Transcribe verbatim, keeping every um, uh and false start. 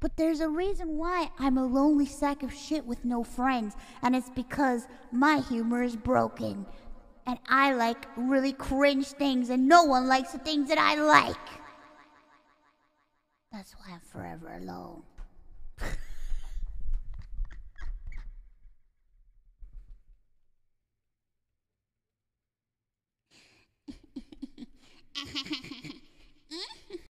But there's a reason why I'm a lonely sack of shit with no friends, and it's because my humor is broken. And I like really cringe things, and no one likes the things that I like. That's why I'm forever alone.